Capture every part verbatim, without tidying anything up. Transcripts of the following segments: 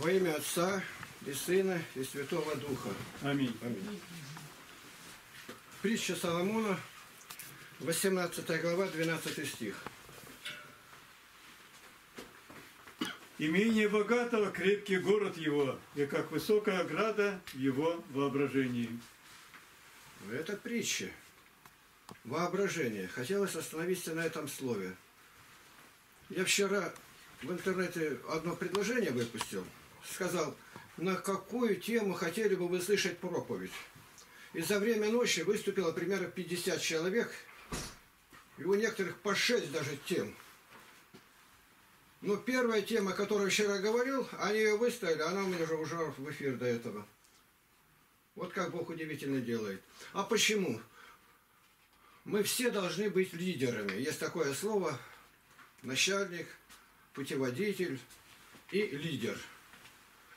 Во имя Отца и Сына и Святого Духа. Аминь. Аминь. Притча Соломона, восемнадцатая глава, двенадцатый стих. Имение богатого крепкий город его, и как высокая ограда в его воображении. Это притча. Воображение. Хотелось остановиться на этом слове. Я вчера в интернете одно предложение выпустил. Сказал, на какую тему хотели бы вы слышать проповедь. И за время ночи выступило примерно пятьдесят человек, и у некоторых по шесть даже тем. Но первая тема, о которой вчера говорил, они ее выставили, она у меня уже ушла в эфир до этого. Вот как Бог удивительно делает. А почему? Мы все должны быть лидерами. Есть такое слово начальник, путеводитель и лидер.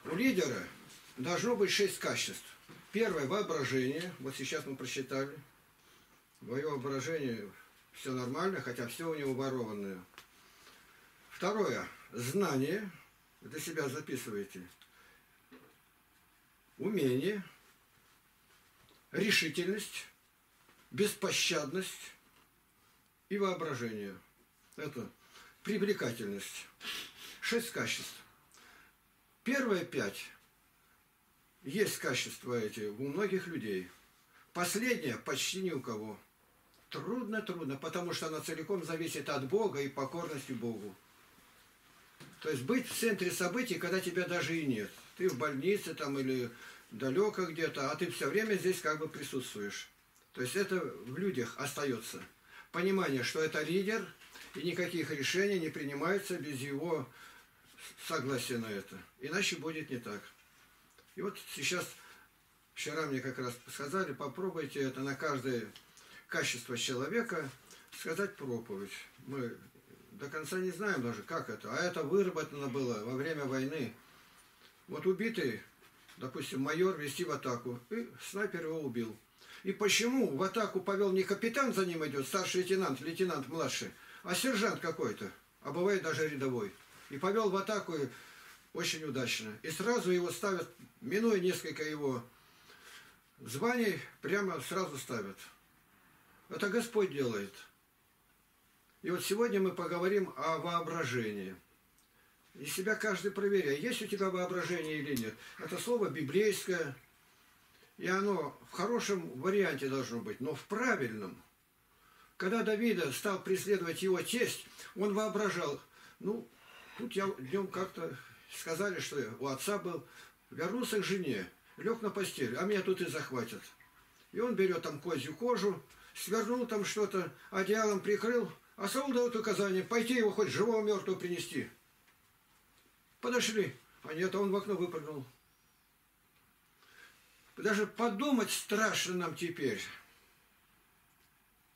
У лидера должно быть шесть качеств. Первое – воображение. Вот сейчас мы прочитали. Мое воображение все нормально, хотя все у него ворованное. Второе – знание. Для себя записываете. Умение. Решительность. Беспощадность. И воображение. Это привлекательность. Шесть качеств. Первые пять. Есть качества эти у многих людей. Последняя почти ни у кого. Трудно, трудно, потому что она целиком зависит от Бога и покорности Богу. То есть быть в центре событий, когда тебя даже и нет. Ты в больнице там или далеко где-то, а ты все время здесь как бы присутствуешь. То есть это в людях остается. Понимание, что это лидер, и никаких решений не принимаются без его согласия на это. Иначе будет не так. И вот сейчас, вчера мне как раз сказали, попробуйте это на каждое качество человека сказать проповедь. Мы до конца не знаем даже, как это. А это выработано было во время войны. Вот убитый, допустим, майор вести в атаку, и снайпер его убил. И почему в атаку повел не капитан, за ним идет, старший лейтенант, лейтенант младший, а сержант какой-то, а бывает даже рядовой. И повел в атаку очень удачно. И сразу его ставят, минуя несколько его званий, прямо сразу ставят. Это Господь делает. И вот сегодня мы поговорим о воображении. И себя каждый проверяет, есть у тебя воображение или нет. Это слово библейское, и оно в хорошем варианте должно быть, но в правильном. Когда Давида стал преследовать его тесть, он воображал, ну, тут я днем как-то сказали, что у отца был, вернулся к жене, лег на постель, а меня тут и захватят. И он берет там козью кожу, свернул там что-то, одеялом прикрыл, а Саул дает указание, пойти его хоть живого-мертвого принести. Подошли, а нет, а он в окно выпрыгнул. Даже подумать страшно нам теперь.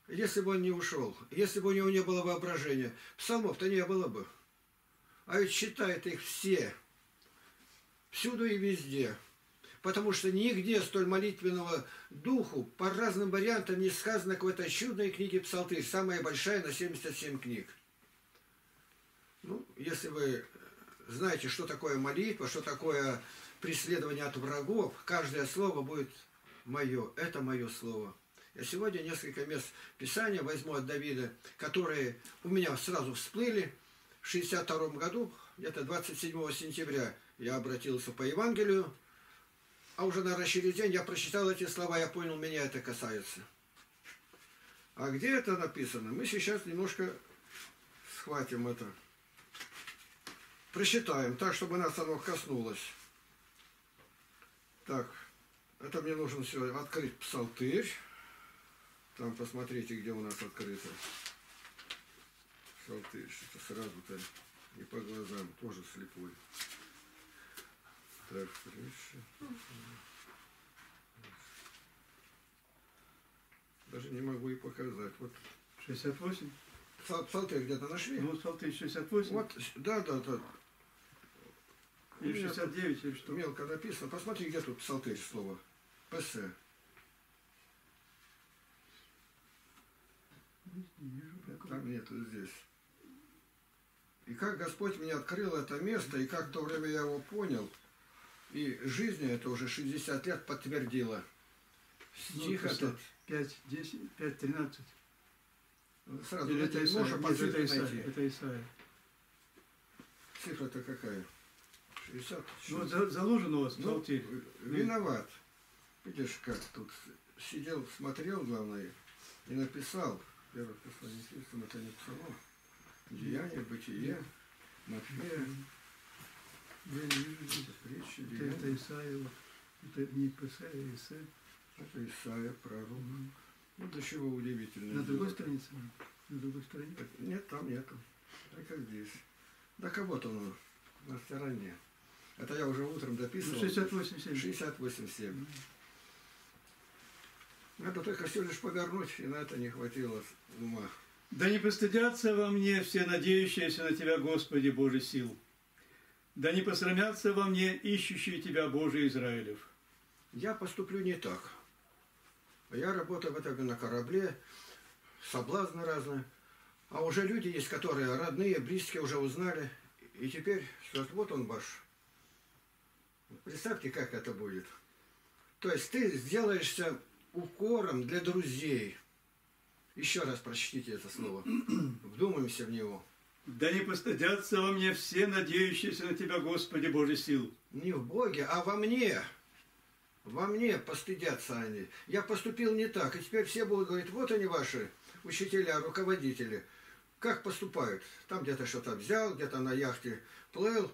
Если бы он не ушел, если бы у него не было воображения, псалмов-то не было бы. А ведь читают их все, всюду и везде. Потому что нигде столь молитвенного духу по разным вариантам не сказано какой-то чудной книге Псалтырь, самая большая на семьдесят семь книг. Ну, если вы знаете, что такое молитва, что такое преследование от врагов, каждое слово будет мое, это мое слово. Я сегодня несколько мест Писания возьму от Давида, которые у меня сразу всплыли. В шестьдесят втором году, где-то двадцать седьмого сентября, я обратился по Евангелию, а уже, наверное, через день я прочитал эти слова, я понял, меня это касается. А где это написано? Мы сейчас немножко схватим это. Прочитаем так, чтобы нас оно коснулось. Так, это мне нужно сегодня открыть Псалтырь. Там посмотрите, где у нас открыто. Что-то сразу-то и по глазам, тоже слепой. Так, даже не могу и показать. Вот. шестьдесят восемь? Псалтырь где-то нашли? Ну, Псалтырь шестьдесят восемь. Вот, да, да, да. Или шестьдесят девять, или что? Мелко написано. Посмотри, где тут Псалтырь слово. ПС. Не вижу. Там нету здесь. И как Господь мне открыл это место, и как в то время я его понял, и жизнь это уже шестьдесят лет подтвердила. Стих ну, этот... пять, десять, пять, тринадцать. Сразу или это Исаия. Нет, это Исаия. Это Исаия. Цифра-то какая? шестьдесят. Ну, шестьдесят. Заложен у вас в Балтии. Ну, виноват. Видишь, как тут сидел, смотрел, главное, и написал. Первое послание Христом это не псалом. Деяние, бытие, Матфея. Вы не видите речи, деяния. Это Исаия. Это не Исаия, Исаия. Это Исаия, пророк. Угу. Вот до чего удивительно. На другой странице? На другой странице? Нет, там нету. Так как здесь. Да кого-то оно на стороне. Это я уже утром дописывал. шестьдесят восемь семь. Надо только все лишь повернуть, и на это не хватило ума. Да не постыдятся во мне все надеющиеся на Тебя, Господи, Божий сил. Да не посрамятся во мне ищущие Тебя, Божий Израилев. Я поступлю не так. Я работаю в этом на корабле, соблазны разные. А уже люди есть, которые родные, близкие уже узнали. И теперь, что вот он ваш. Представьте, как это будет. То есть ты сделаешься укором для друзей. Еще раз прочтите это слово. Вдумаемся в него. Да не постыдятся во мне все надеющиеся на Тебя, Господи, Божий сил. Не в Боге, а во мне. Во мне постыдятся они. Я поступил не так. И теперь все будут говорить, вот они ваши учителя, руководители. Как поступают? Там где-то что-то взял, где-то на яхте плыл.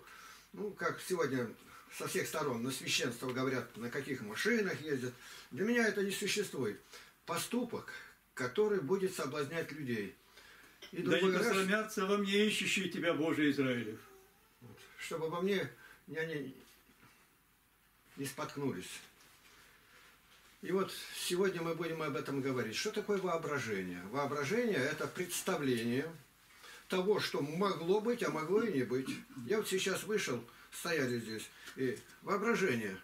Ну, как сегодня со всех сторон на священство говорят, на каких машинах ездят. Для меня это не существует. Поступок, который будет соблазнять людей. И да не посрамятся раз... во мне ищущие Тебя, Божий Израилев. Чтобы во мне они не споткнулись. И вот сегодня мы будем об этом говорить. Что такое воображение? Воображение – это представление того, что могло быть, а могло и не быть. Я вот сейчас вышел, стояли здесь, и воображение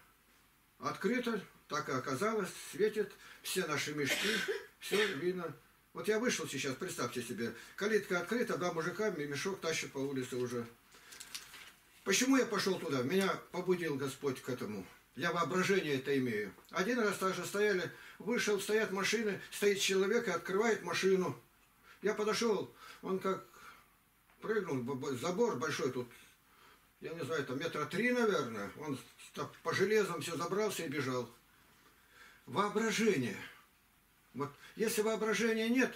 открыто, так и оказалось, светит, все наши мешки, все видно. Вот я вышел сейчас, представьте себе, калитка открыта, два мужика, мешок тащит по улице уже. Почему я пошел туда? Меня побудил Господь к этому. Я воображение это имею. Один раз также стояли, вышел, стоят машины, стоит человек и открывает машину. Я подошел, он как прыгнул, забор большой тут, я не знаю, там метра три, наверное. Он по железам все забрался и бежал. Воображение. Вот. Если воображения нет,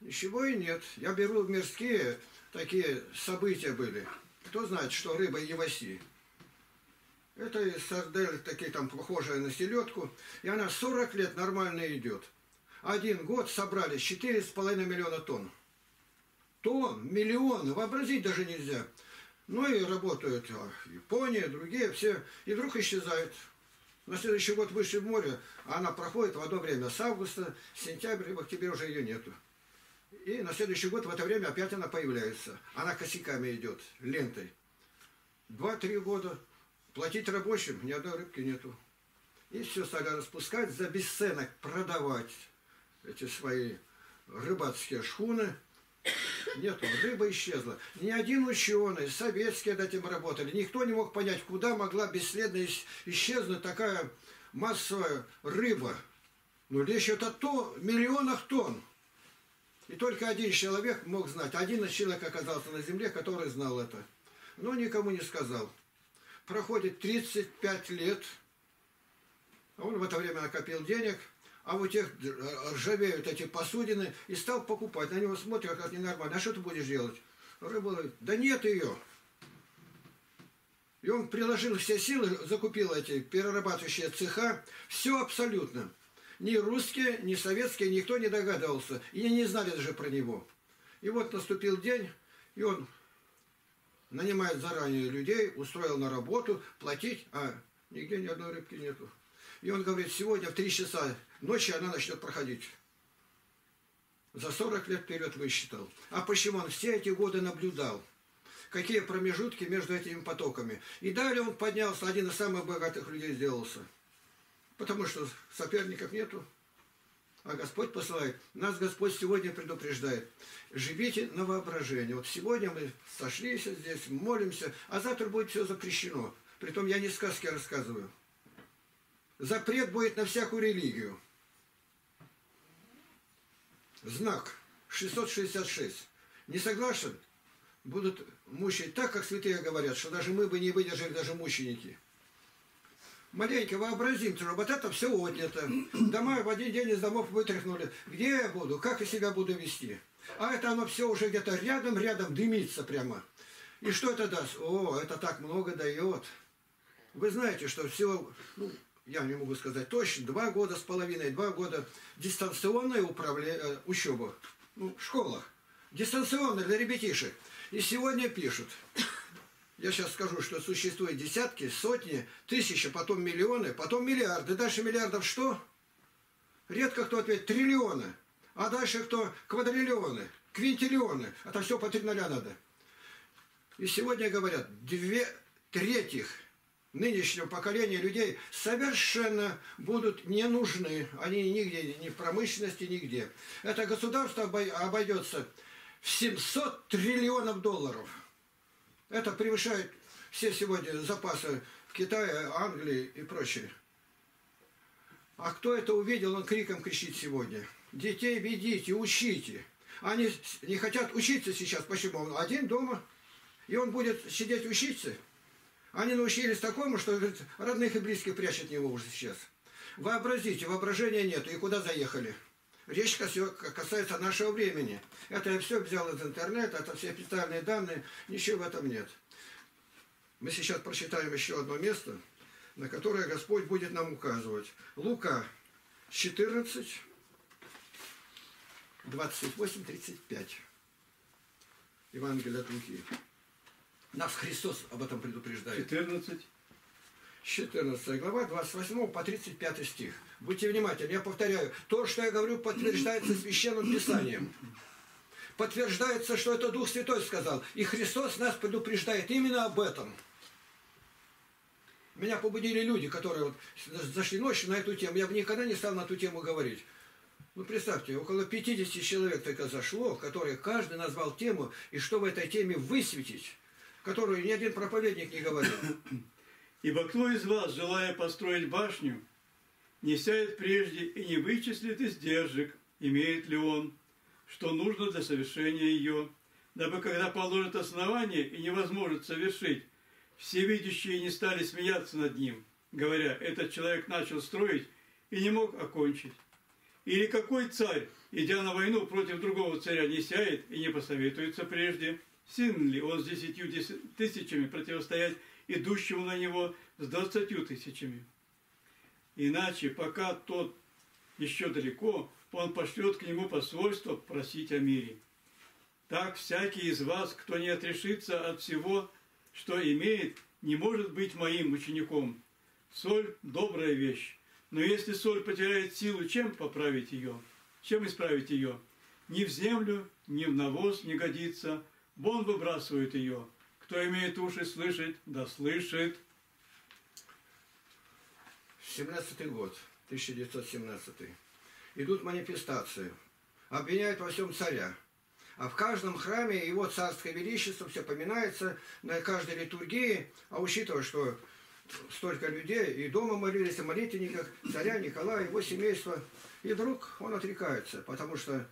ничего и нет. Я беру мирские такие события были. Кто знает, что рыба не во сне? Это и сардель, такие там похожие на селедку. И она сорок лет нормально идет. Один год собрали четыре с половиной миллиона тонн. Тонн, миллион, вообразить даже нельзя. Ну и работают Япония, другие все. И вдруг исчезает. На следующий год вышли в море, а она проходит в одно время с августа, сентября, в октябре уже ее нету. И на следующий год в это время опять она появляется. Она косяками идет, лентой. два-три года. Платить рабочим, ни одной рыбки нету. И все стали распускать, за бесценок продавать эти свои рыбацкие шхуны. Нету, рыба исчезла. Ни один ученый, советские над этим работали. Никто не мог понять, куда могла бесследно исчезнуть такая массовая рыба. Ну, речь идет о то, миллионах тонн. И только один человек мог знать. Один человек оказался на земле, который знал это. Но никому не сказал. Проходит тридцать пять лет, он в это время накопил денег, а вот тех ржавеют эти посудины, и стал покупать. На него смотрят, как ненормально. А что ты будешь делать? Рыба говорит, да нет ее. И он приложил все силы, закупил эти перерабатывающие цеха. Все абсолютно. Ни русские, ни советские, никто не догадывался. И не знали даже про него. И вот наступил день, и он... нанимает заранее людей, устроил на работу, платить, а нигде ни одной рыбки нету. И он говорит, сегодня в три часа ночи она начнет проходить. За сорок лет вперед высчитал. А почему он все эти годы наблюдал? Какие промежутки между этими потоками? И далее он поднялся, один из самых богатых людей сделался. Потому что соперников нету. а Господь посылает. Нас Господь сегодня предупреждает. Живите на воображение. Вот сегодня мы сошлись здесь, молимся, а завтра будет все запрещено. Притом я не сказки рассказываю. Запрет будет на всякую религию. Знак шестьсот шестьдесят шесть. Не согласен? Будут мучить так, как святые говорят, что даже мы бы не выдержали, даже мученики. Маленько вообразим, что вот это все отнято. Дома в один день из домов вытряхнули. Где я буду? Как я себя буду вести? А это оно все уже где-то рядом-рядом дымится прямо. И что это даст? О, это так много дает. Вы знаете, что всего, ну, я не могу сказать точно, два года с половиной, два года дистанционное управление, учеба, ну, в школах. Дистанционно для ребятишек. И сегодня пишут. Я сейчас скажу, что существует десятки, сотни, тысячи, потом миллионы, потом миллиарды. Дальше миллиардов что? Редко кто ответит. Триллионы. А дальше кто? Квадриллионы, квинтиллионы. А то все по три ноля надо. И сегодня говорят, две трети нынешнего поколения людей совершенно будут не нужны. Они нигде, ни в промышленности, нигде. Это государство обойдется в семьсот триллионов долларов. Это превышает все сегодня запасы в Китае, Англии и прочее. А кто это увидел, он криком кричит сегодня. Детей ведите, учите. Они не хотят учиться сейчас. Почему? Он один дома, и он будет сидеть учиться. Они научились такому, что говорит, родных и близких прячет от него уже сейчас. Вообразите, воображения нету, и куда заехали? Речь касается нашего времени. Это я все взял из интернета, это все официальные данные, ничего в этом нет. Мы сейчас прочитаем еще одно место, на которое Господь будет нам указывать. Лука четырнадцать, двадцать восемь, тридцать пять. Евангелие от Луки. Нас Христос об этом предупреждает. четырнадцать глава, двадцать восьмой по тридцать пятый стих. Будьте внимательны, я повторяю. То, что я говорю, подтверждается Священным Писанием. Подтверждается, что это Дух Святой сказал. И Христос нас предупреждает именно об этом. Меня побудили люди, которые вот зашли ночью на эту тему. Я бы никогда не стал на эту тему говорить. Ну, представьте, около пятидесяти человек только зашло, которые каждый назвал тему, и что в этой теме высветить, которую ни один проповедник не говорил. Ибо кто из вас, желая построить башню, не сядет прежде и не вычислит издержек, имеет ли он, что нужно для совершения ее, дабы когда положит основание и невозможно совершить, все видящие не стали смеяться над ним, говоря, этот человек начал строить и не мог окончить. Или какой царь, идя на войну против другого царя, не сядет и не посоветуется прежде, силен ли он с десятью тысячами противостоять идущему на него с двадцатью тысячами. Иначе, пока тот еще далеко, он пошлет к нему посольство просить о мире. Так всякий из вас, кто не отрешится от всего, что имеет, не может быть моим учеником. Соль – добрая вещь, но если соль потеряет силу, чем поправить ее? Чем исправить ее? Ни в землю, ни в навоз не годится, вон выбрасывают ее. Кто имеет уши слышать, да слышит. семнадцатый год, тысяча девятьсот семнадцатый. Идут манифестации. Обвиняют во всем царя. А в каждом храме его царское величество все поминается на каждой литургии. А учитывая, что столько людей и дома молились, о молитвенниках, царя Николая, его семейства. И вдруг он отрекается, потому что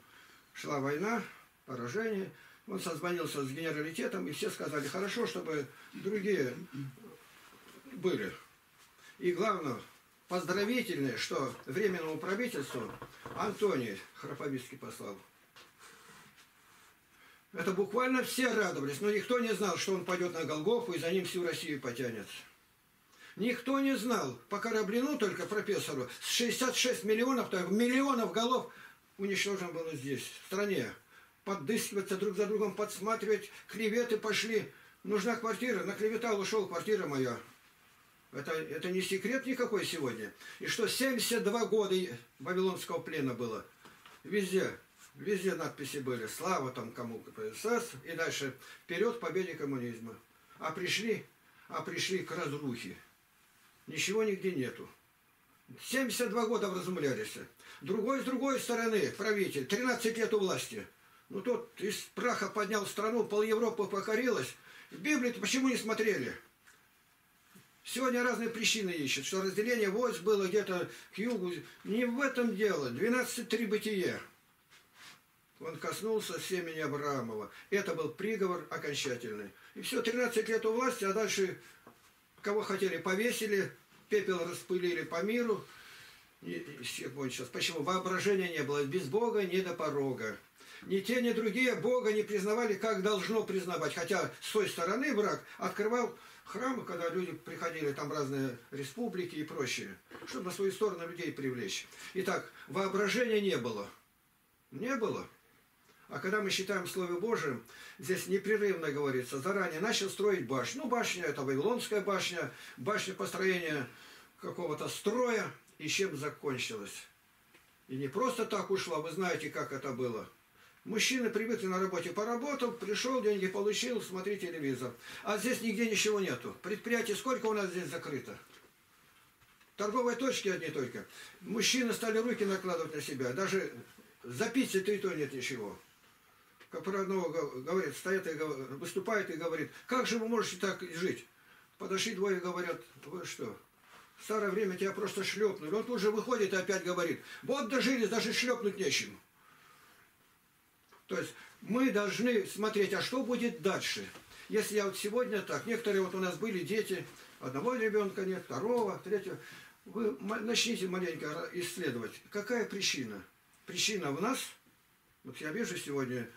шла война, поражение. Он созвонился с генералитетом, и все сказали, хорошо, чтобы другие были. И главное, поздравительное, что Временному правительству Антоний Храповицкий послал. Это буквально все радовались, но никто не знал, что он пойдет на Голгофу, и за ним всю Россию потянет. Никто не знал, по Кораблину только профессору, с шестьдесят шесть миллионов, то миллионов голов уничтожено было здесь, в стране. Подыскиваться друг за другом, подсматривать, клеветы пошли. Нужна квартира, на клеветал ушел, квартира моя. Это, это не секрет никакой сегодня. И что семьдесят два года вавилонского плена было. Везде, везде надписи были. Слава там кому-то, САС, и дальше вперед к победе коммунизма. А пришли, а пришли к разрухе. Ничего нигде нету. семьдесят два года вразумлялись. Другой, с другой стороны, правитель, тринадцать лет у власти. Ну, тот из праха поднял страну, пол Европы покорилась. Библию-то почему не смотрели? Сегодня разные причины ищут, что разделение войск было где-то к югу. Не в этом дело. двенадцать три Бытие. Он коснулся семени Авраамова. Это был приговор окончательный. И все, тринадцать лет у власти, а дальше кого хотели, повесили, пепел распылили по миру. И, и все кончилось. Почему? Воображения не было. Без Бога не до порога. Ни те, ни другие Бога не признавали, как должно признавать. Хотя с той стороны враг открывал храмы, когда люди приходили, там разные республики и прочее, чтобы на свою сторону людей привлечь. Итак, воображения не было. Не было. А когда мы считаем Слово Божие, здесь непрерывно говорится, заранее начал строить башню. Ну, башня – это Вавилонская башня, башня построения какого-то строя, и чем закончилась. И не просто так ушла, вы знаете, как это было. Мужчины привыкли на работе, поработал, пришел, деньги получил, смотри телевизор. А здесь нигде ничего нету. Предприятий сколько у нас здесь закрыто? Торговые точки одни только. Мужчины стали руки накладывать на себя. Даже за пиццей и то нет ничего. Как про одного говорит, стоит и выступает и говорит, как же вы можете так жить? Подошли двое и говорят, вы что? В старое время тебя просто шлепнули. Он тут же выходит и опять говорит, вот дожили, даже шлепнуть нечем. То есть мы должны смотреть, а что будет дальше. Если я вот сегодня так, некоторые вот у нас были дети, одного ребенка нет, второго, третьего. Вы начните маленько исследовать, какая причина. Причина в нас, вот я вижу сегодня,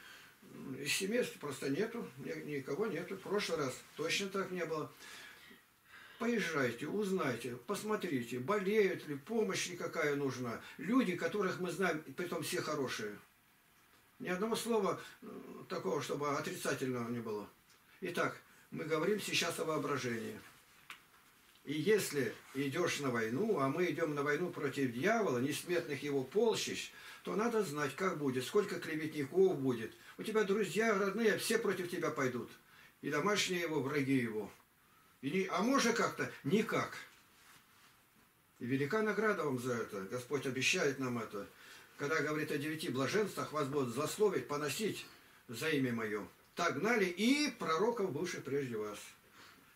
из семейства просто нету, никого нету. В прошлый раз точно так не было. Поезжайте, узнайте, посмотрите, болеют ли, помощь ли какая нужна. Люди, которых мы знаем, притом все хорошие. Ни одного слова такого, чтобы отрицательного не было. Итак, мы говорим сейчас о воображении. И если идешь на войну, а мы идем на войну против дьявола, несметных его полчищ, то надо знать, как будет, сколько клеветников будет. У тебя друзья, родные, все против тебя пойдут. И домашние его, враги его. И не, а можно как-то? Никак. И велика награда вам за это. Господь обещает нам это. Когда говорит о девяти блаженствах, вас будут злословить, поносить за имя мое. Так гнали и пророков, бывших прежде вас.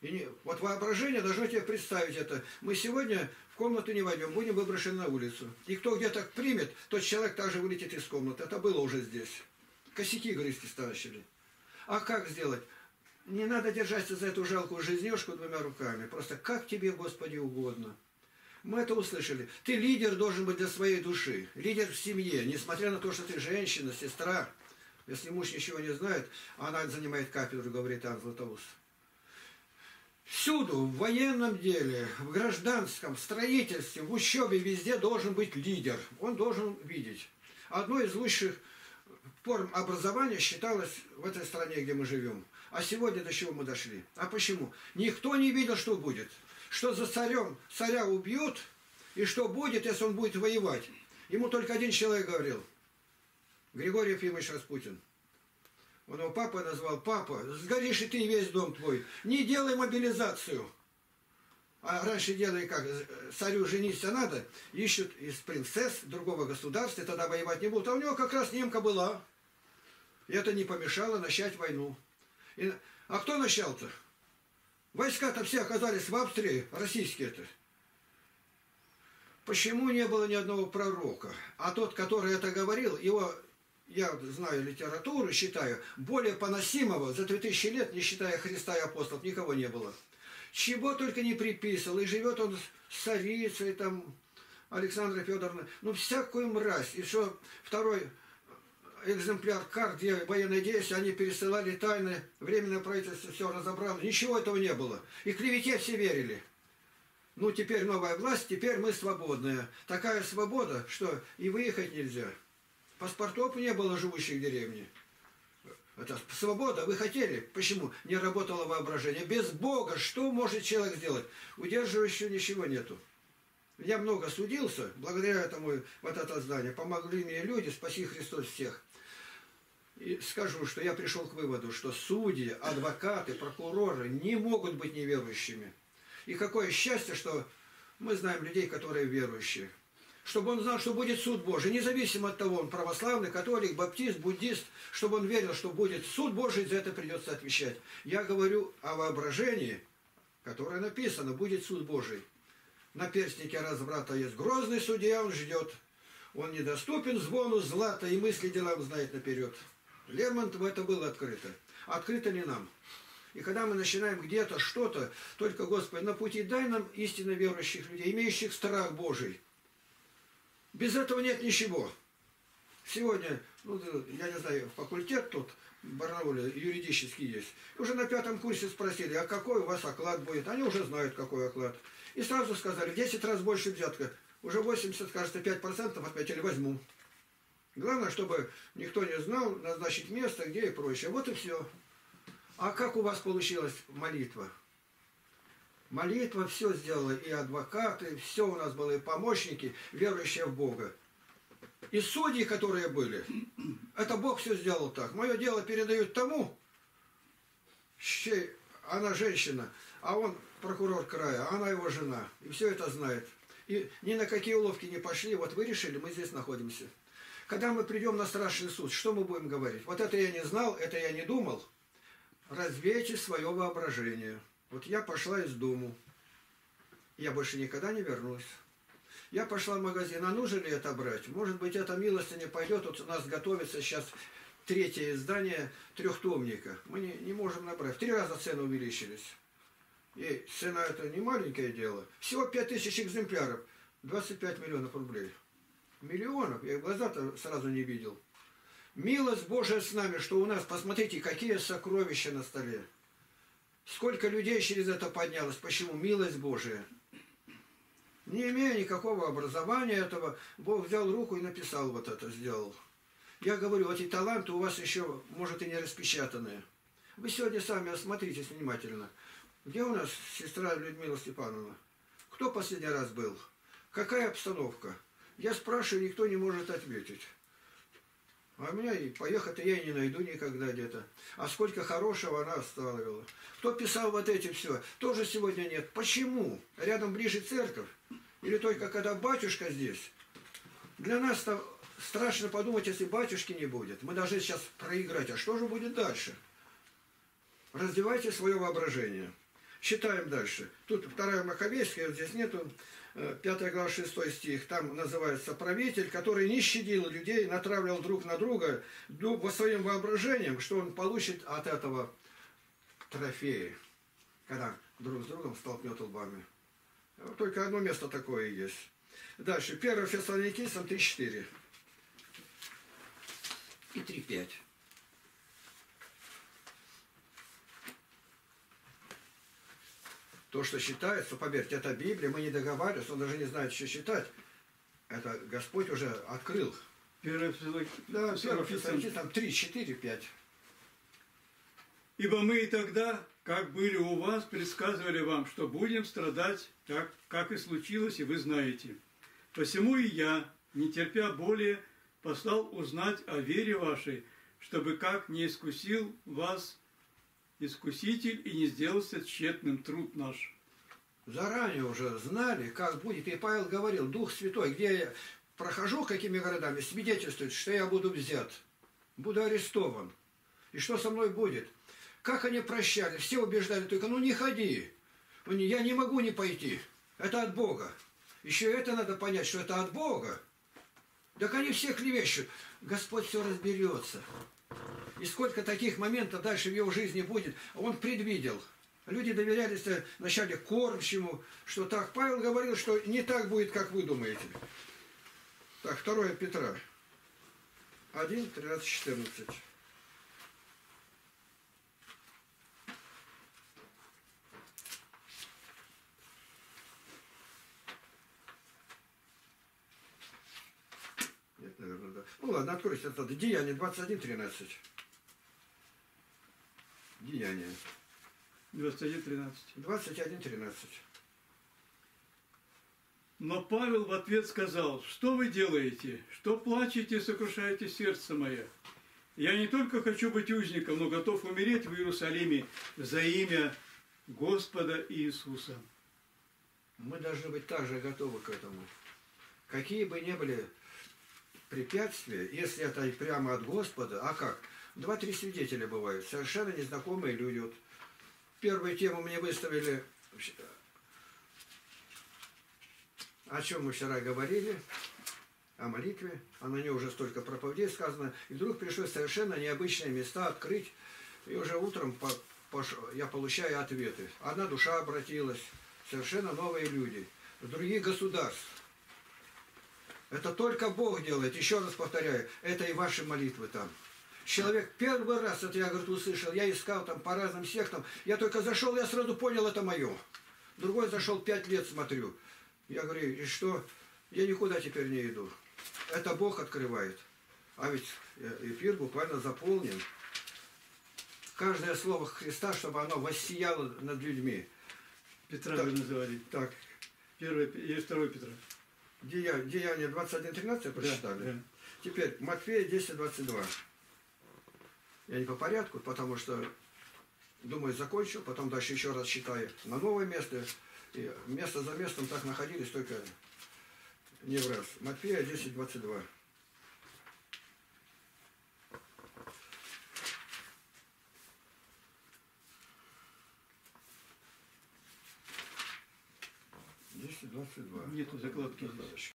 И не... Вот воображение должно тебе представить это. Мы сегодня в комнату не войдем, будем выброшены на улицу. И кто где-то примет, тот человек также вылетит из комнаты. Это было уже здесь. Косяки грызть стащили. А как сделать? Не надо держаться за эту жалкую жизнешку двумя руками. Просто как тебе, Господи, угодно. Мы это услышали. Ты лидер должен быть для своей души. Лидер в семье. Несмотря на то, что ты женщина, сестра. Если муж ничего не знает, она занимает кафедру, говорит Иоанн Златоуст. Всюду, в военном деле, в гражданском, в строительстве, в учебе, везде должен быть лидер. Он должен видеть. Одной из лучших форм образования считалось в этой стране, где мы живем. А сегодня до чего мы дошли? А почему? Никто не видел, что будет. Что за царем царя убьют, и что будет, если он будет воевать. Ему только один человек говорил, Григорий Ефимович Распутин. Он его папой назвал, папа, сгоришь и ты весь дом твой, не делай мобилизацию. А раньше делали как, царю жениться надо, ищут из принцесс другого государства, и тогда воевать не будут. А у него как раз немка была, и это не помешало начать войну. И... А кто начал-то? Войска-то все оказались в Австрии, российские-то. Почему не было ни одного пророка? А тот, который это говорил, его, я знаю литературу, считаю, более поносимого за две тысячи лет, не считая Христа и апостолов, никого не было. Чего только не приписывал, и живет он с царицей, там, Александрой Федоровной, ну, всякую мразь. И что второй экземпляр карт, где военные действия, они пересылали тайны, временное правительство все разобрало, ничего этого не было. И клевете все верили. Ну, теперь новая власть, теперь мы свободные. Такая свобода, что и выехать нельзя. Паспортов не было живущих в деревне. Это свобода, вы хотели. Почему? Не работало воображение. Без Бога что может человек сделать? Удерживающего ничего нету. Я много судился, благодаря этому вот это здание. Помогли мне люди, спаси Христос всех. И скажу, что я пришел к выводу, что судьи, адвокаты, прокуроры не могут быть неверующими. И какое счастье, что Мы знаем людей, которые верующие. Чтобы он знал, что будет суд Божий, независимо от того, он православный, католик, баптист, буддист, чтобы он верил, что будет суд Божий, за это придется отвечать. Я говорю о воображении, которое написано, будет суд Божий. На перстнике разврата есть грозный судья, он ждет. Он недоступен звону злата, и мысли делам знает наперед. Лермонтову это было открыто. Открыто не нам. И когда мы начинаем где-то что-то, только, Господи, на пути дай нам истинно верующих людей, имеющих страх Божий. Без этого нет ничего. Сегодня, ну, я не знаю, факультет тут в Барнауле юридический есть. Уже на пятом курсе спросили, а какой у вас оклад будет? Они уже знают, какой оклад. И сразу сказали, в десять раз больше взятка. Уже восемьдесят, кажется, пять процентов опять или возьму. Главное, чтобы никто не знал, назначить место, где и прочее. Вот и все. А как у вас получилась молитва? Молитва все сделала, и адвокаты, все у нас было, и помощники, верующие в Бога. И судьи, которые были, это Бог все сделал так. Мое дело передают тому, чей, она женщина, а он прокурор края, она его жена, и все это знает. И ни на какие уловки не пошли, вот вы решили, мы здесь находимся. Когда мы придем на страшный суд, что мы будем говорить? Вот это я не знал, это я не думал. Развейте свое воображение. Вот я пошла из дому. Я больше никогда не вернусь. Я пошла в магазин. А нужно ли это брать? Может быть, эта милостыня пойдет. Вот у нас готовится сейчас третье издание трехтомника. Мы не, не можем набрать. В три раза цены увеличились. И цена это не маленькое дело. Всего пять тысяч экземпляров. двадцать пять миллионов рублей. Миллионов. Я глаза-то сразу не видел. Милость Божия с нами, что у нас, посмотрите, какие сокровища на столе. Сколько людей через это поднялось. Почему? Милость Божия. Не имея никакого образования этого, Бог взял руку и написал вот это, сделал. Я говорю, эти таланты у вас еще, может, и не распечатанные. Вы сегодня сами осмотритесь внимательно. Где у нас сестра Людмила Степановна? Кто последний раз был? Какая обстановка? Я спрашиваю, никто не может ответить. А меня и поехать я и не найду никогда где-то. А сколько хорошего она оставила. Кто писал вот эти все, тоже сегодня нет. Почему? Рядом ближе церковь. Или только когда батюшка здесь. Для нас страшно подумать, если батюшки не будет. Мы должны сейчас проиграть. А что же будет дальше? Развивайте свое воображение. Читаем дальше. Тут вторая Маковейская, здесь нету. пятая глава, шестой стих. Там называется правитель, который не щадил людей, натравливал друг на друга во своим воображением, что он получит от этого трофеи, когда друг с другом столкнет лбами. Только одно место такое есть. Дальше. первое Фессалоникийцам три четыре и три пять. То, что считается, поверьте, это Библия, мы не договариваемся, он даже не знает, что считать. Это Господь уже открыл. первое Фессалоникийцам три, четыре, пять. Ибо мы и тогда, как были у вас, предсказывали вам, что будем страдать, так, как и случилось, и вы знаете. Посему и я, не терпя боли, послал узнать о вере вашей, чтобы как не искусил вас Искуситель и не сделался тщетным труд наш. Заранее уже знали, как будет. И Павел говорил, Дух Святой, где я прохожу, какими городами, свидетельствует, что я буду взят, буду арестован. И что со мной будет? Как они прощали, все убеждали, только ну не ходи, я не могу не пойти, это от Бога. Еще это надо понять, что это от Бога. Так они все клевещут. Господь все разберется. И сколько таких моментов дальше в его жизни будет, он предвидел. Люди доверялись вначале кормчему, что так. Павел говорил, что не так будет, как вы думаете. Так, второе Петра, один, тринадцать, четырнадцать. Нет, наверное, да. Ну ладно, откройте это. Деяния двадцать один, тринадцать. Деяния. двадцать один, тринадцать. двадцать один, тринадцать. Но Павел в ответ сказал, что вы делаете, что плачете и сокрушаете сердце мое. Я не только хочу быть узником, но готов умереть в Иерусалиме за имя Господа Иисуса. мы должны быть также готовы к этому. Какие бы ни были препятствия, если это прямо от Господа, а как? Два-три свидетеля бывают, совершенно незнакомые люди. Вот первую тему мне выставили, о чем мы вчера говорили, о молитве, а на нее уже столько проповедей сказано, и вдруг пришлось совершенно необычные места открыть, и уже утром по, по, я получаю ответы. Одна душа обратилась, совершенно новые люди, другие государства. Это только Бог делает, еще раз повторяю, это и ваши молитвы там. Человек первый раз, это я, говорит, услышал, я искал там по разным сектам, я только зашел, я сразу понял, это мое. Другой зашел, пять лет смотрю. Я говорю, и что? Я никуда теперь не иду. Это Бог открывает. А ведь эфир буквально заполнен. Каждое слово Христа, чтобы оно воссияло над людьми. Петра так, вы называли. Так. Первое или второе Петра. Деяние двадцать один тринадцать прочитали. Да, да. Теперь Матфея десять двадцать два. Я не по порядку, потому что, думаю, закончил. Потом дальше еще раз читаю на новое место. И место за местом так находились, только не в раз. Матфея десять двадцать два. десять двадцать два. Нету закладки здесь.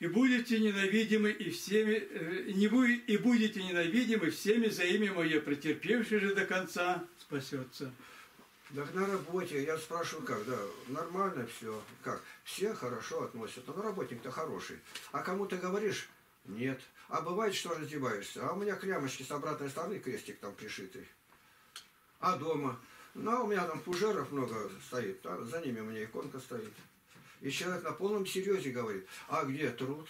И будете ненавидимы и всеми, не вы, и будете ненавидимы всеми за имя Мое, претерпевший же до конца спасется. Так на работе, я спрашиваю, как, да, нормально все, как, все хорошо относятся, но работник-то хороший, а кому ты говоришь, нет, а бывает, что раздеваешься, а у меня к лямочке с обратной стороны крестик там пришитый, а дома, ну, у меня там фужеров много стоит, а за ними у меня иконка стоит. И человек на полном серьезе говорит, а где труд?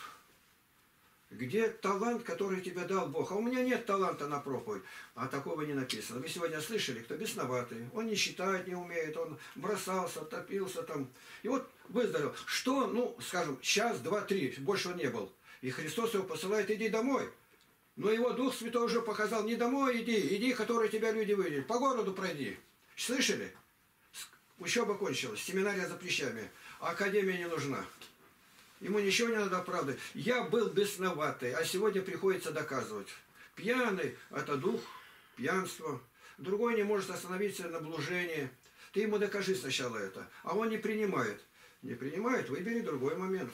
Где талант, который тебе дал Бог? А у меня нет таланта на проповедь. А такого не написано. Вы сегодня слышали, кто бесноватый. Он не считает, не умеет, он бросался, топился там. И вот выздоровел. Что, ну, скажем, час, два, три, больше он не был. И Христос его посылает, иди домой. Но его Дух Святой уже показал, не домой иди, иди, который тебя люди выведет. По городу пройди. Слышали? Учеба кончилась, семинария за плечами. Академия не нужна. Ему ничего не надо оправдывать. Я был бесноватый, а сегодня приходится доказывать. Пьяный – это дух, пьянство. Другой не может остановиться на блужении. Ты ему докажи сначала это. А он не принимает. Не принимает, выбери другой момент.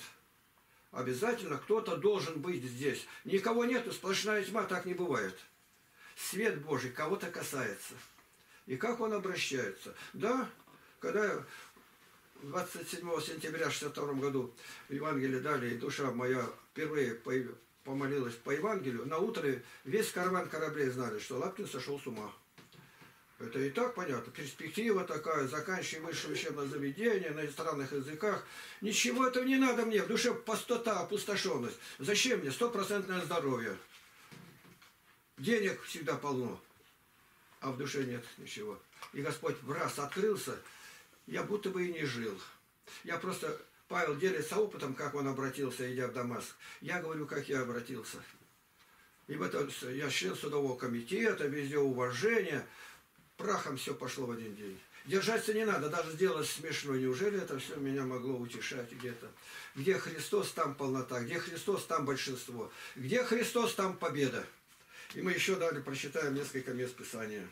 Обязательно кто-то должен быть здесь. Никого нету, сплошная тьма, так не бывает. Свет Божий кого-то касается. И как он обращается? Да, когда... двадцать седьмого сентября шестьдесят втором году в Евангелии дали, и душа моя впервые помолилась по Евангелию. На утро весь караван кораблей знали, что Лапкин сошел с ума. Это и так понятно. Перспектива такая, заканчивая высшее учебное заведение на иностранных языках. Ничего этого не надо мне. В душе пустота, опустошенность. Зачем мне? Стопроцентное здоровье. Денег всегда полно. А в душе нет ничего. И Господь в раз открылся. Я будто бы и не жил. Я просто, Павел делится опытом, как он обратился, идя в Дамаск. Я говорю, как я обратился. И в этом я член судового комитета, везде уважение. Прахом все пошло в один день. Держаться не надо, даже сделать смешно. Неужели это все меня могло утешать где-то? Где Христос, там полнота. Где Христос, там большинство. Где Христос, там победа. И мы еще далее прочитаем несколько мест Писания.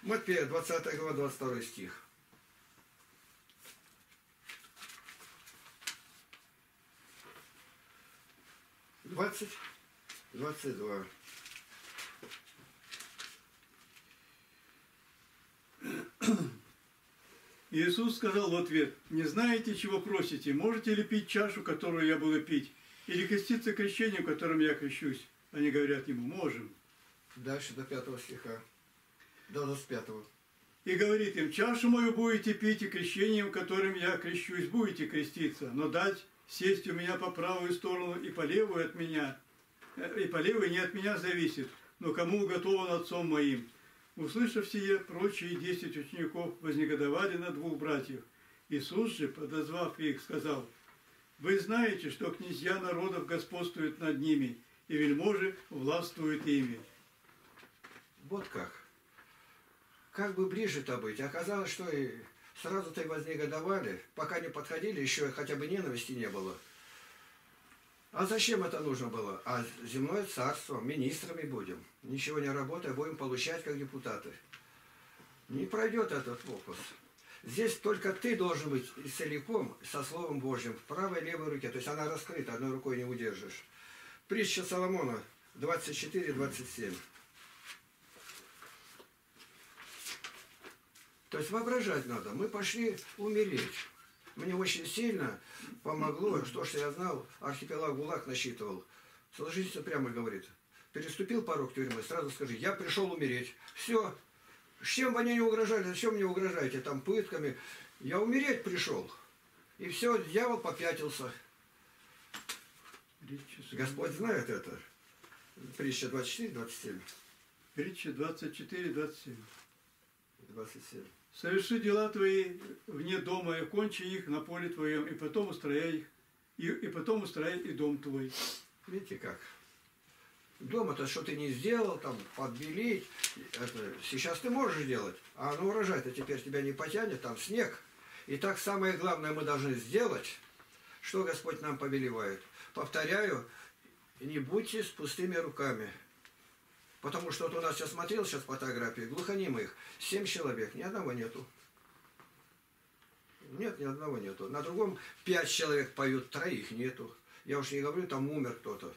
Матфея, двадцатая глава, двадцать второй стих. двадцать, двадцать два. Иисус сказал в ответ, «Не знаете, чего просите? Можете ли пить чашу, которую я буду пить? Или креститься крещением, которым я крещусь?» Они говорят ему, «Можем». Дальше до пятого стиха. До двадцать пятого. И говорит им, «Чашу мою будете пить, и крещением, которым я крещусь, будете креститься, но дать...» Сесть у меня по правую сторону и по левую от меня, и по левой не от меня зависит, но кому уготован Отцом моим. Услышав сие, прочие десять учеников вознегодовали на двух братьев. Иисус же, подозвав их, сказал, «Вы знаете, что князья народов господствуют над ними, и вельможи властвуют ими». Вот как. Как бы ближе-то быть. Оказалось, что и сразу-то и вознегодовали. Пока не подходили, еще хотя бы ненависти не было. А зачем это нужно было? А земное царство, министрами будем. Ничего не работая, будем получать как депутаты. Не пройдет этот фокус. Здесь только ты должен быть целиком со Словом Божьим в правой и левой руке. То есть она раскрыта, одной рукой не удержишь. Притча Соломона двадцать четыре двадцать семь. То есть воображать надо. Мы пошли умереть. Мне очень сильно помогло, что, что я знал, архипелаг ГУЛАГ насчитывал. Солженицын прямо говорит, переступил порог тюрьмы, сразу скажи, я пришел умереть. Все. С чем бы они не угрожали, зачем мне угрожаете, там пытками. Я умереть пришел. И все, дьявол попятился. Господь знает это. Притча двадцать четыре двадцать семь. Притча двадцать четыре двадцать семь. двадцать семь. Соверши дела твои вне дома, и кончи их на поле твоем, и потом устрояй их, и, и потом устрояй и дом твой. Видите как? Дома-то что ты не сделал, там подбелить, это, сейчас ты можешь делать, а оно урожай-то теперь тебя не потянет, там снег. И так самое главное мы должны сделать, что Господь нам повелевает. Повторяю, не будьте с пустыми руками. Потому что вот у нас, я смотрел сейчас фотографии, глухонимых, семь человек, ни одного нету. Нет, ни одного нету. На другом пять человек поют, троих нету. Я уж не говорю, там умер кто-то.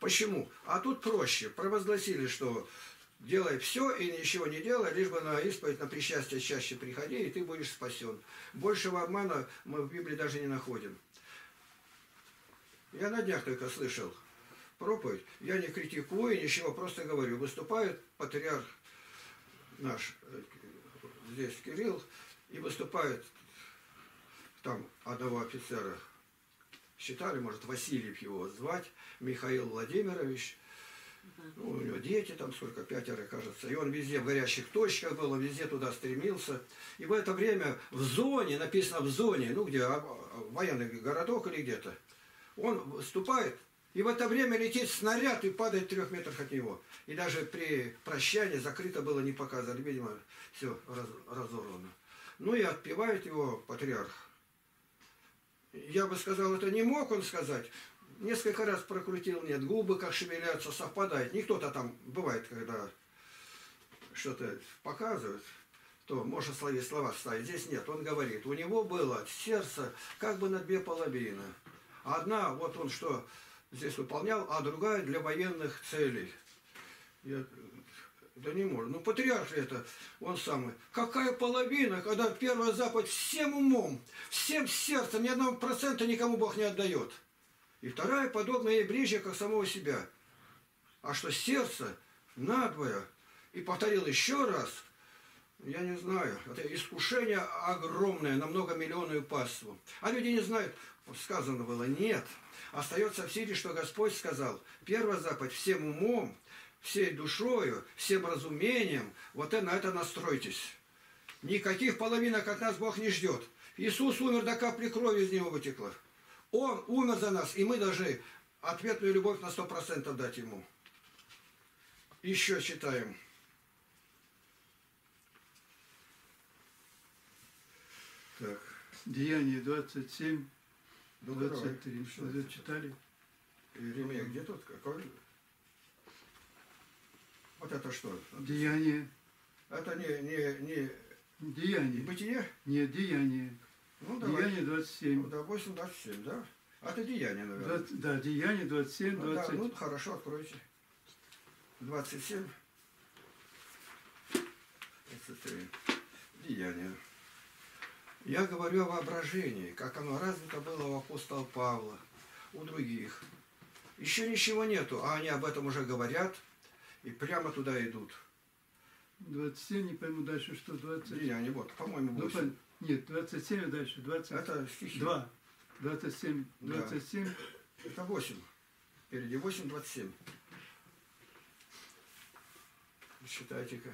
Почему? А тут проще. Провозгласили, что делай все и ничего не делай, лишь бы на исповедь, на причастие чаще приходи, и ты будешь спасен. Большего обмана мы в Библии даже не находим. Я на днях только слышал проповедь. Я не критикую, ничего, просто говорю. Выступает патриарх наш, здесь Кирилл, и выступает там одного офицера. Считали, может, Васильев его звать, Михаил Владимирович. Ну, у него дети там сколько, пятеро, кажется. И он везде в горящих точках был, он везде туда стремился. И в это время в зоне, написано в зоне, ну, где военный городок или где-то, он выступает. И в это время летит снаряд и падает в трех метрах от него. И даже при прощании закрыто было, не показали. Видимо, все разорвано. Ну и отпевает его патриарх. Я бы сказал, это не мог он сказать. Несколько раз прокрутил, нет, губы как шевелятся, совпадает. Не кто-то там бывает, когда что-то показывает, то можно свои слова вставить. Здесь нет, он говорит, у него было сердце как бы на две половины. Одна, вот он что... здесь выполнял, а другая для военных целей. Я, да не может. Ну, патриарх ли это, он самый. Какая половина, когда первая заповедь всем умом, всем сердцем, ни одного процента никому Бог не отдает. И вторая, подобная ей ближе, как самого себя. А что сердце надвое. И повторил еще раз, я не знаю, это искушение огромное на многомиллионную паству. А люди не знают, сказано было, нет. Остается в силе, что Господь сказал, первая заповедь всем умом, всей душою, всем разумением, вот и на это настройтесь. Никаких половинок от нас Бог не ждет. Иисус умер, до капли крови из него вытекла. Он умер за нас, и мы должны ответную любовь на сто процентов дать ему. Еще читаем. Так. Деяние двадцать семь двадцать три. Что это читали? Иеремия, где тут? Какой? Вот это что? Деяние. Это не... не, не... Деяние. Бытие? Нет, деяние. Ну, давай. Деяние двадцать семь. Ну, допустим, двадцать семь, да? А это деяние, наверное. двадцать, да, деяние двадцать семь, ну, двадцать. Да, ну, хорошо, откройте. двадцать семь, двадцать три. Деяние. Я говорю о воображении, как оно развито было у апостола Павла, у других. Еще ничего нету, а они об этом уже говорят и прямо туда идут. двадцать семь, не пойму дальше, что двадцать. Не, они вот, по-моему, восемь. Ну, нет, двадцать семь дальше, двадцать. Это стихи. два. двадцать семь, двадцать семь. Да. Это восемь. Впереди восемь, двадцать семь. Считайте-ка.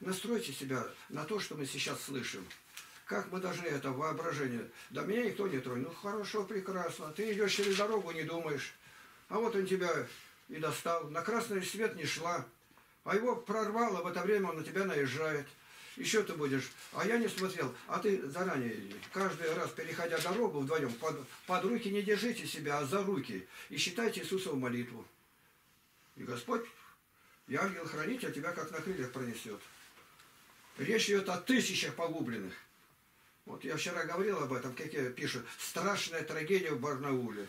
Настройте себя на то, что мы сейчас слышим. Как мы должны это воображение? Да меня никто не тронет. Ну хорошо, прекрасно. Ты идешь через дорогу, не думаешь. А вот он тебя и достал. На красный свет не шла. А его прорвало, в это время он на тебя наезжает. Еще ты будешь. А я не смотрел. А ты заранее, каждый раз, переходя дорогу вдвоем, под, под руки не держите себя, а за руки. И считайте Иисусову молитву. И Господь, и ангел-хранитель тебя как на крыльях пронесет. Речь идет о тысячах погубленных. Вот я вчера говорил об этом, как я пишу. Страшная трагедия в Барнауле.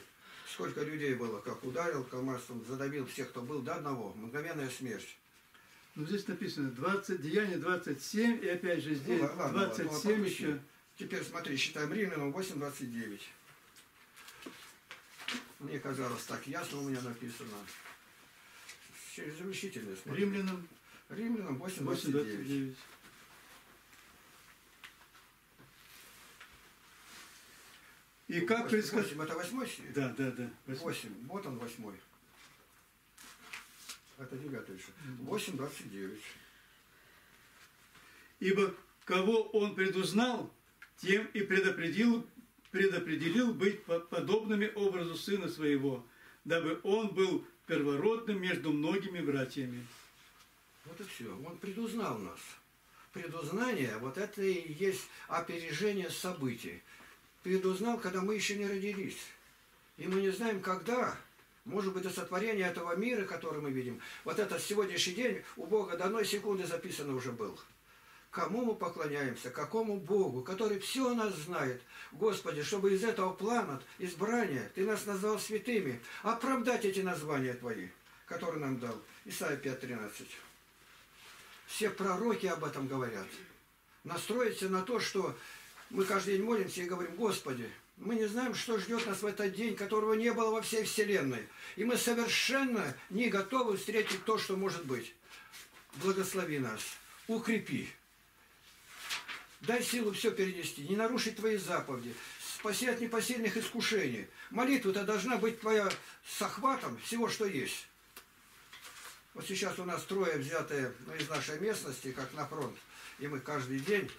Сколько людей было, как ударил камазом, задавил всех, кто был, до одного. Мгновенная смерть. Ну, здесь написано двадцать, деяние двадцать семь, и опять же здесь ну, ладно, двадцать семь ладно, еще. Теперь смотри, считаем Римлянам восемь двадцать девять. Мне казалось так ясно, у меня написано. Через замещительное смотри. Римлянам? Римлянам восемь двадцать девять. И как происходит? Это восьмой? Да, да, да. восемь. восемь. Вот он восьмой. Это девятый еще. восемь двадцать девять. Ибо кого он предузнал, тем и предопределил, предопределил быть подобными образу сына своего, дабы он был первородным между многими братьями. Вот и все. Он предузнал нас. Предузнание, вот это и есть опережение событий. Предузнал, когда мы еще не родились. И мы не знаем, когда. Может быть, до сотворения этого мира, который мы видим. Вот этот сегодняшний день у Бога до одной секунды записано уже был. Кому мы поклоняемся? Какому Богу, который все нас знает? Господи, чтобы из этого плана, избрания, Ты нас назвал святыми. Оправдать эти названия Твои, которые нам дал. Исайя пять тринадцать. Все пророки об этом говорят. Настроиться на то, что... Мы каждый день молимся и говорим: Господи, мы не знаем, что ждет нас в этот день, которого не было во всей вселенной. И мы совершенно не готовы встретить то, что может быть. Благослови нас, укрепи. Дай силу все перенести, не нарушить Твои заповеди, спаси от непосильных искушений. Молитва-то должна быть Твоя с охватом всего, что есть. Вот сейчас у нас трое взятые из нашей местности, как на фронт, и мы каждый день...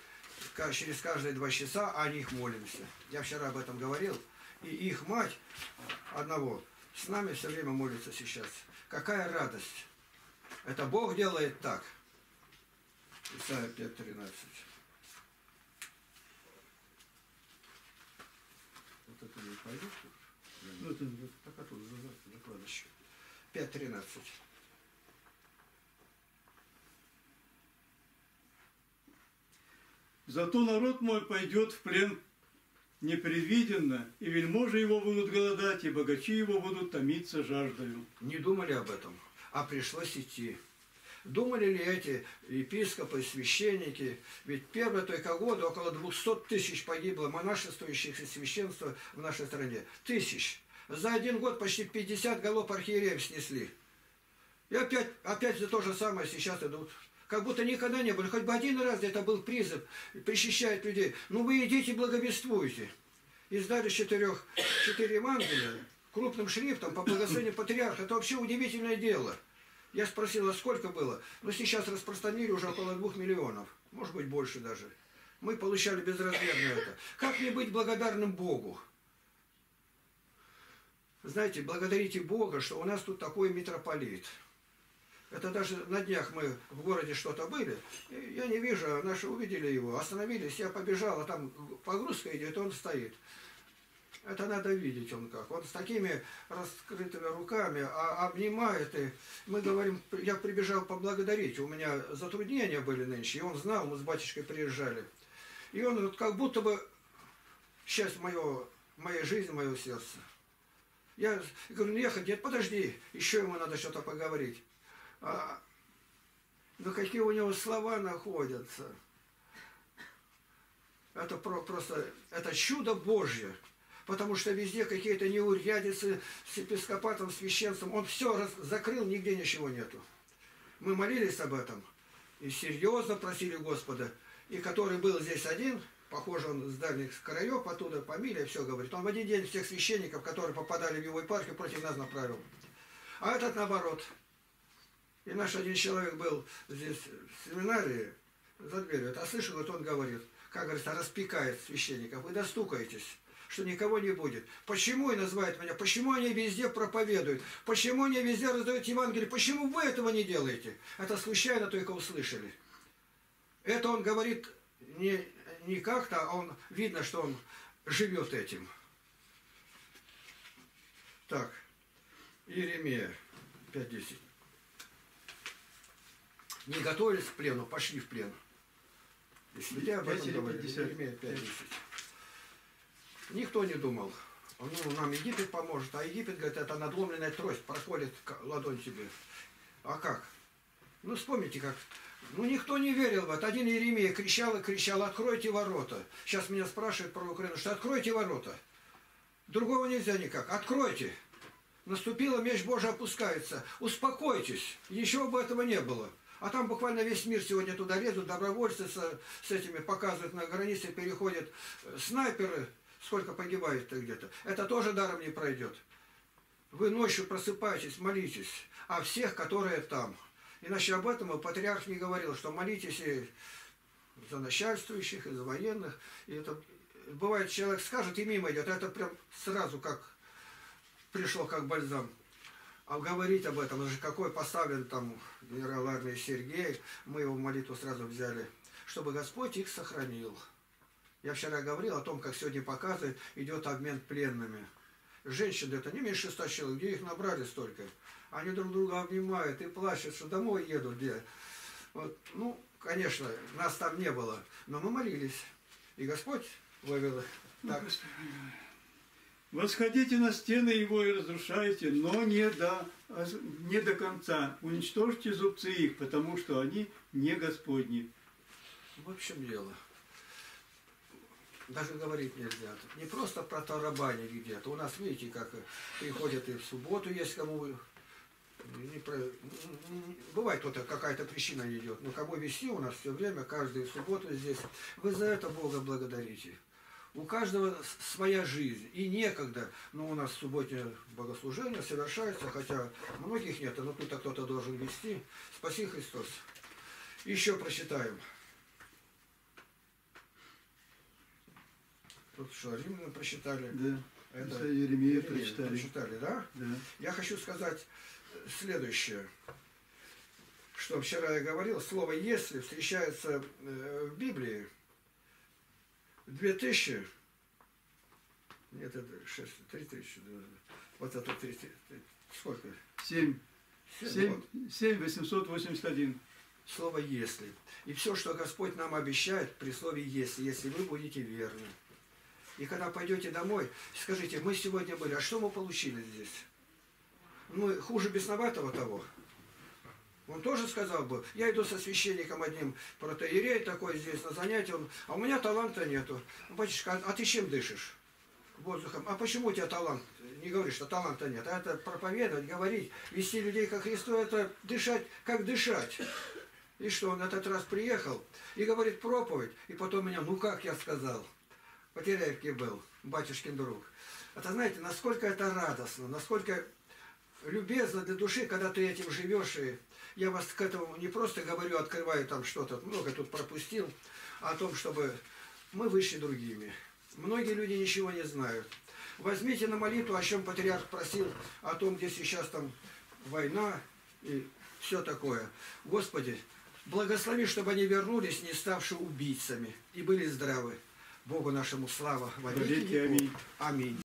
Через каждые два часа о них молимся. Я вчера об этом говорил. И их мать одного с нами все время молится сейчас. Какая радость! Это Бог делает так. Исайя пять тринадцать. Вот это не пойдет? Ну, это... Так оттуда, закладочка. пять тринадцать. Зато народ мой пойдет в плен непредвиденно, и вельможи его будут голодать, и богачи его будут томиться жаждою. Не думали об этом, а пришлось идти. Думали ли эти епископы, священники? Ведь первой только года около двухсот тысяч погибло монашествующих и священства в нашей стране. Тысяч. За один год почти пятьдесят голов архиереев снесли. И опять, опять за то же самое сейчас идут. Как будто никогда не было. Хоть бы один раз это был призыв, причащает людей. Ну вы идите, благовествуйте. Издали четырех, четыре Евангелия крупным шрифтом по благословению патриарха. Это вообще удивительное дело. Я спросил, а сколько было? Но сейчас распространили уже около двух миллионов. Может быть, больше даже. Мы получали безразмерно это. Как не быть благодарным Богу? Знаете, благодарите Бога, что у нас тут такой митрополит. Это даже на днях мы в городе что-то были, я не вижу, наши увидели его, остановились, я побежал, а там погрузка идет, он стоит. Это надо видеть он как. Он с такими раскрытыми руками обнимает, и мы говорим, я прибежал поблагодарить, у меня затруднения были нынче, и он знал, мы с батюшкой приезжали. И он вот как будто бы часть моего, моей жизни, моего сердца. Я говорю, ехать, нет, подожди, еще ему надо что-то поговорить. А, ну какие у него слова находятся. Это про, просто это чудо Божье. Потому что везде какие-то неурядицы с епископатом, священством. Он все раз, закрыл, нигде ничего нету. Мы молились об этом. И серьезно просили Господа. И который был здесь один, похоже, он с дальних краев, оттуда фамилия, все говорит. Он в один день всех священников, которые попадали в его епархию, против нас направил. А этот наоборот. И наш один человек был здесь в семинарии, за дверью, а слышал, вот он говорит, как говорится, распекает священников, вы достукаетесь, что никого не будет. Почему и называют меня? Почему они везде проповедуют? Почему они везде раздают Евангелие? Почему вы этого не делаете? Это случайно только услышали. Это он говорит не, не как-то, а он, видно, что он живет этим. Так, Иеремия пять десять. Не готовились к плену, пошли в плен. Если я об этом говорю, Иеремия пять десять. Никто не думал. Ну, нам Египет поможет, а Египет, говорит, это надломленная трость, проходит ладонь тебе. А как? Ну, вспомните, как... Ну, никто не верил в это. Один Иеремия кричал и кричал: откройте ворота. Сейчас меня спрашивают про Украину, что откройте ворота. Другого нельзя никак. Откройте. Наступила меч Божий, опускается. Успокойтесь. Еще бы этого не было. А там буквально весь мир сегодня туда лезут. Добровольцы с, с этими показывают на границе, переходят снайперы. Сколько погибает-то где-то. Это тоже даром не пройдет. Вы ночью просыпаетесь, молитесь о всех, которые там. Иначе об этом и патриарх не говорил, что молитесь и за начальствующих, и за военных. И это, бывает, человек скажет и мимо идет. Это прям сразу как пришло, как бальзам. А говорить об этом, даже какой поставлен там генерал армии Сергей, мы его молитву сразу взяли, чтобы Господь их сохранил. Я вчера говорил о том, как сегодня показывает, идет обмен пленными. Женщины, это не меньше ста человек, где их набрали столько. Они друг друга обнимают и плачут, что домой едут, где. Вот. Ну, конечно, нас там не было, но мы молились. И Господь вывел их. Так. Восходите на стены его и разрушайте, но не до, не до конца. Уничтожьте зубцы их, потому что они не Господни. В общем дело. Даже говорить нельзя. Не просто про тарабане где-то. У нас, видите, как приходят и в субботу, есть кому... Не про... Бывает кто-то, какая-то причина идет. Но кому вести у нас все время, каждую субботу здесь. Вы за это Бога благодарите. У каждого своя жизнь. И некогда. Но у нас в субботе богослужение совершается, хотя многих нет. Но тут-то кто-то должен вести. Спаси Христос. Еще прочитаем. Тут что, Римляна прочитали? Да. Это Иеремия прочитали. прочитали да? Да. Я хочу сказать следующее, что вчера я говорил. Слово «если» встречается в Библии две тысячи, нет, это шесть, три тысячи, вот это три, сколько? семь, семь тысяч восемьсот восемьдесят один. Слово «если». И все, что Господь нам обещает при слове «если», если вы будете верны. И когда пойдете домой, скажите: мы сегодня были, а что мы получили здесь? Ну, хуже бесноватого того. Он тоже сказал бы: я иду со священником одним, протоиерей такой здесь, на занятие, он, а у меня таланта нету. Батюшка, а ты чем дышишь? Воздухом. А почему у тебя талант? Не говори, что таланта нет. А это проповедовать, говорить, вести людей ко Христу, это дышать, как дышать. И что, он этот раз приехал и говорит проповедь, и потом меня: ну как я сказал? Потеряевке был, батюшкин друг. Это, знаете, насколько это радостно, насколько любезно для души, когда ты этим живешь. И я вас к этому не просто говорю, открываю там что-то, много тут пропустил, о том, чтобы мы вышли другими. Многие люди ничего не знают. Возьмите на молитву, о чем патриарх просил, о том, где сейчас там война и все такое. Господи, благослови, чтобы они вернулись, не ставшие убийцами, и были здравы. Богу нашему слава во веки веков. Аминь.